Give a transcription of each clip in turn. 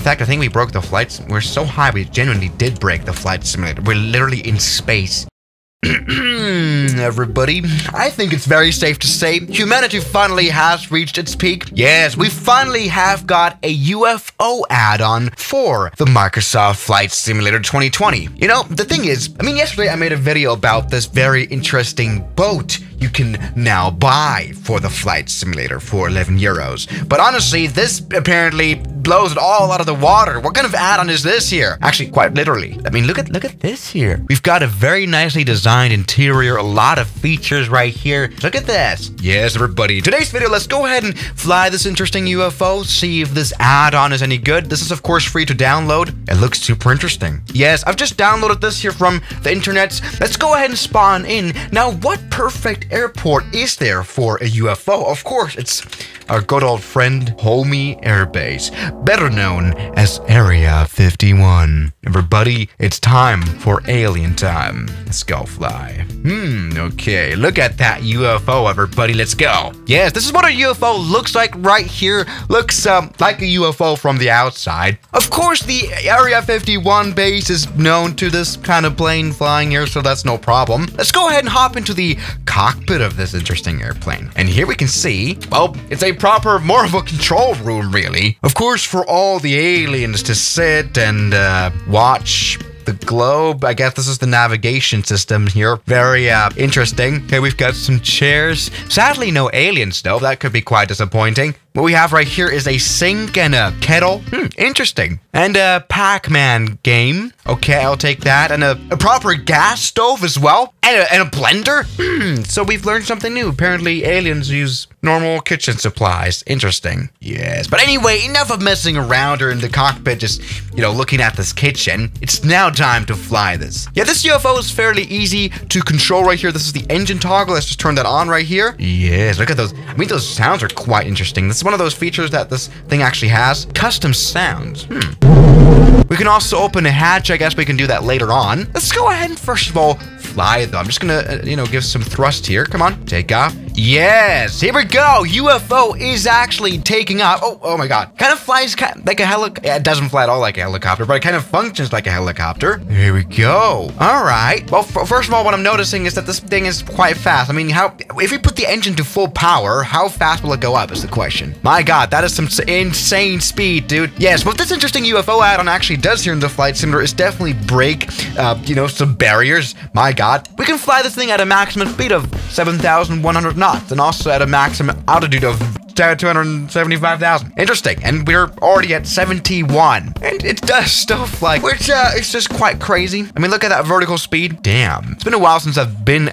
In fact, I think we broke the flights. We're so high, we genuinely did break the flight simulator. We're literally in space. Everybody, I think it's very safe to say humanity finally has reached its peak. Yes, we finally have got a UFO add-on for the Microsoft Flight Simulator 2020. You know, the thing is, I mean, yesterday I made a video about this very interesting boat you can now buy for the flight simulator for 11 euros. But honestly, this apparently blows it all out of the water. What kind of add-on is this here? Actually, quite literally. I mean, look at this here. We've got a very nicely designed interior, a lot of features right here. Look at this. Yes, everybody. Today's video, let's go ahead and fly this interesting UFO, see if this add-on is any good. This is, of course, free to download. It looks super interesting. Yes, I've just downloaded this here from the internet. Let's go ahead and spawn in. Now, what perfect airport is there for a UFO? Of course, it's our good old friend Homey Airbase, better known as Area 51. Everybody, it's time for alien time. Let's go fly. Okay, look at that UFO, everybody. Let's go. Yes, this is what a UFO looks like right here. Looks like a UFO from the outside. Of course, the Area 51 base is known to this kind of plane flying here, so that's no problem. Let's go ahead and hop into the cockpit of this interesting airplane. And here we can see, well, it's a proper, more of a control room, really. Of course, for all the aliens to sit and watch the globe. I guess this is the navigation system here. Very interesting. Okay, we've got some chairs. Sadly, no aliens, though. That could be quite disappointing. What we have right here is a sink and a kettle. Interesting. And a Pac-Man game. Okay, I'll take that. And a proper gas stove as well. And a blender. So we've learned something new. Apparently, aliens use normal kitchen supplies. Interesting. Yes. But anyway, enough of messing around or in the cockpit just, you know, looking at this kitchen. It's now time to fly this. Yeah, this UFO is fairly easy to control right here. This is the engine toggle. Let's just turn that on right here. Yes, look at those. I mean, those sounds are quite interesting. This is one of those features that this thing actually has. Custom sounds. We can also open a hatch. I guess we can do that later on. Let's go ahead and first of all fly though. I'm just gonna, you know, give some thrust here. Come on, take off. Yes, here we go. UFO is actually taking off. Oh my God. Kind of flies like a helicopter. Yeah, it doesn't fly at all like a helicopter, but it kind of functions like a helicopter. Here we go. All right. Well, first of all, what I'm noticing is that this thing is quite fast. I mean, if we put the engine to full power, how fast will it go up is the question. My God, that is some insane speed, dude. Yes, what this interesting UFO add-on actually does here in the flight simulator is definitely break, you know, some barriers. My God. We can fly this thing at a maximum speed of 7,100 knots and also at a maximum altitude of 275,000. Interesting. And we're already at 71. And it does stuff like, which it's just quite crazy. I mean, look at that vertical speed. Damn. It's been a while since I've been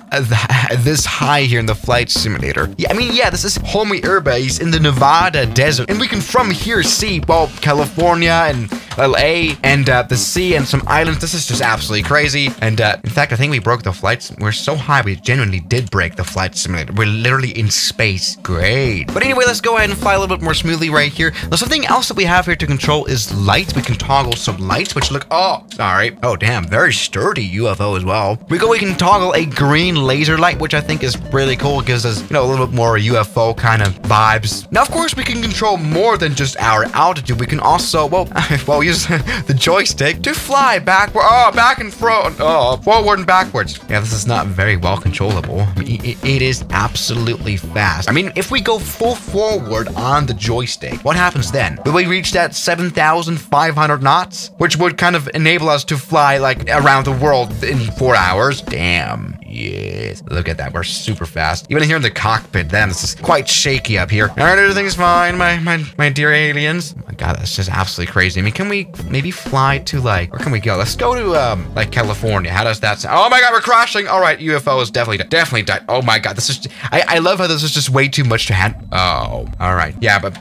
this high here in the flight simulator. Yeah, I mean, yeah, this is Homey Airbase in the Nevada desert. And we can from here see, well, California and LA and the sea and some islands. This is just absolutely crazy. And in fact, I think we broke the flights. We're so high, we genuinely did break the flight simulator. We're literally in space. Great. But anyway, let's go ahead and fly a little bit more smoothly right here. Now, something else that we have here to control is lights. We can toggle some lights, which look, oh, sorry. Oh, damn, very sturdy UFO as well. We can toggle a green laser light, which I think is really cool. It gives us, you know, a little bit more UFO kind of vibes. Now, of course, we can control more than just our altitude. We can also, well, use the joystick to fly backward. Oh, back and forth. Oh, forward and backwards. Yeah, this is not very well controllable. I mean, it is absolutely fast. I mean, if we go full forward on the joystick, what happens then? Will we reach that 7,500 knots, which would kind of enable us to fly like around the world in 4 hours? Damn. Yes. Look at that. We're super fast. Even here in the cockpit, then this is quite shaky up here. All right, everything's fine, my dear aliens. Oh my God, that's just absolutely crazy. I mean, can we maybe fly to like, where can we go? Let's go to like California. How does that sound? Oh my God, we're crashing. All right, UFO is definitely died. Oh my God, this is. I love how this is just way too much to handle. Oh, all right. Yeah, but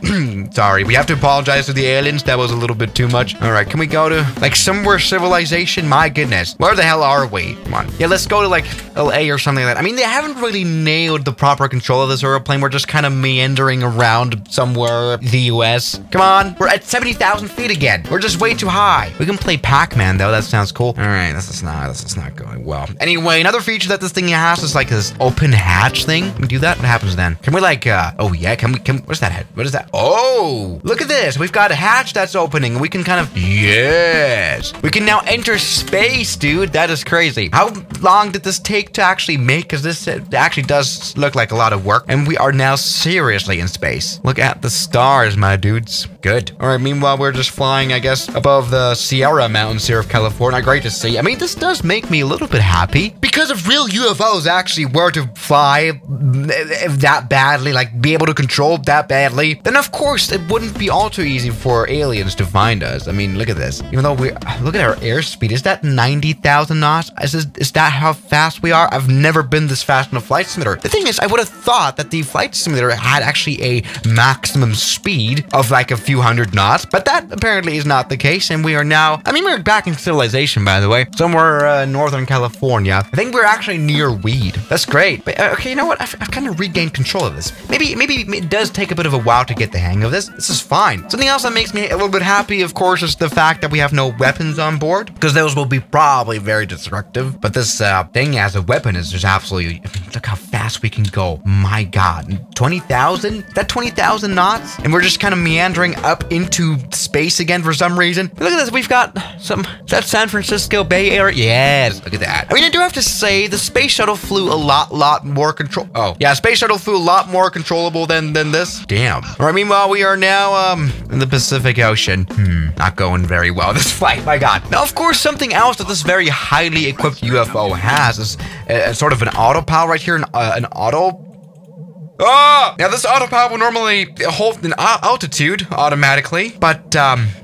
sorry, we have to apologize to the aliens. That was a little bit too much. All right, can we go to like somewhere civilization? My goodness, where the hell are we? Come on. Yeah, let's go to like. LA or something like that. I mean, they haven't really nailed the proper control of this airplane. We're just kind of meandering around somewhere in the US. Come on, we're at 70,000 feet again. We're just way too high. We can play Pac-Man though, that sounds cool. All right, this is not going well. Anyway, another feature that this thing has is like this open hatch thing. Can we do that? What happens then? Can we like, oh yeah, can we, what's that head? What is that? Oh, look at this. We've got a hatch that's opening and we can kind of, yes. We can now enter space, dude. That is crazy. How long did this take to actually make? Because this actually does look like a lot of work. And we are now seriously in space. Look at the stars, my dudes. Good. All right, meanwhile, we're just flying, I guess, above the Sierra Mountains here of California. Great to see. I mean, this does make me a little bit happy. Because if real UFOs actually were to fly that badly, like be able to control that badly, then of course it wouldn't be all too easy for aliens to find us. I mean, look at this. Even though we look at our airspeed, is that 90,000 knots? Is that how fast we are? I've never been this fast in a flight simulator. The thing is, I would have thought that the flight simulator had actually a maximum speed of like a few hundred knots, but that apparently is not the case. And we are now, I mean, we're back in civilization, by the way, somewhere in Northern California. I think we're actually near weed. That's great. But okay, you know what? I've kind of regained control of this. Maybe it does take a bit of a while to get the hang of this. This is fine. Something else that makes me a little bit happy, of course, is the fact that we have no weapons on board, because those will be probably very destructive. But this thing as a weapon is just absolutely, I mean, look how fast we can go. My God, 20,000? That 20,000 knots? And we're just kind of meandering up into space again for some reason. Look at this, we've got some, that San Francisco Bay Area. Yes, look at that. I mean, I do have to say the space shuttle flew a lot more control. Oh, yeah, space shuttle flew a lot more controllable than this. Damn. All right, meanwhile, we are now in the Pacific Ocean. Not going very well, this flight, my God. Now, of course, something else that this very highly equipped UFO has is sort of an autopilot right here, an auto. Oh! Now this autopilot will normally hold an altitude automatically, but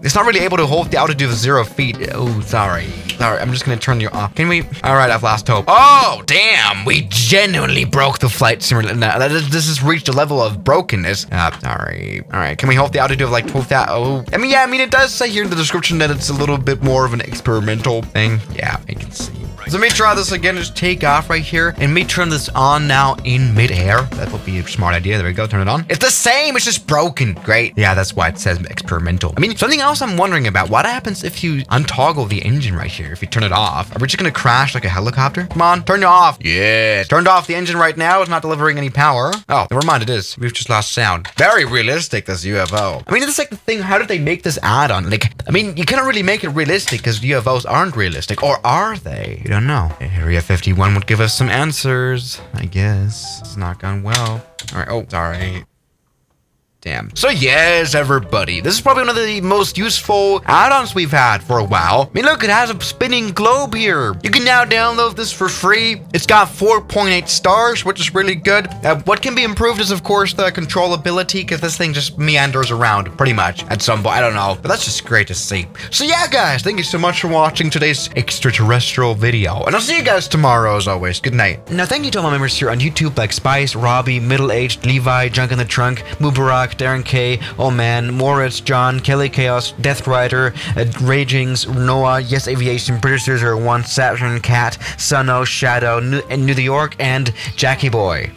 it's not really able to hold the altitude of 0 feet. Oh, sorry. Sorry, I'm just gonna turn you off. Can we? All right, I've lost hope. Oh, damn! We genuinely broke the flight simulator. No, this has reached a level of brokenness. Sorry. All right, can we hold the altitude of like 12,000? Oh, I mean, yeah. I mean, it does say here in the description that it's a little bit more of an experimental thing. Yeah, I can see. So let me try this again, just take off right here, and me turn this on now in midair. That would be a smart idea. There we go, turn it on. It's the same, it's just broken. Great. Yeah, that's why it says experimental. I mean, something else I'm wondering about, what happens if you untoggle the engine right here, if you turn it off? Are we just gonna crash like a helicopter? Come on, turn it off. Yeah. Turned off the engine right now, it's not delivering any power. Oh, never mind, it is. We've just lost sound. Very realistic, this UFO. I mean, it's like the thing, how did they make this add-on? Like, I mean, you cannot really make it realistic because UFOs aren't realistic, or are they? Don't know. Area 51 would give us some answers, I guess. It's not gone well. All right. Oh, sorry. Damn. So yes, everybody, this is probably one of the most useful add-ons we've had for a while. I mean, look, it has a spinning globe here. You can now download this for free. It's got 4.8 stars, which is really good. What can be improved is, of course, the controllability, because this thing just meanders around pretty much at some point. I don't know, but that's just great to see. So yeah, guys, thank you so much for watching today's extraterrestrial video, and I'll see you guys tomorrow as always. Good night. Now, thank you to all my members here on YouTube, like Spice, Robbie, Middle-Aged, Levi, Junk in the Trunk, Mubarak, Darren K, Oh Man, Moritz, John, Kelly Chaos, Death Rider, Ragings, Noah, Yes Aviation, British 001, Saturn Cat, Sunno, Shadow, New York, and Jackie Boy.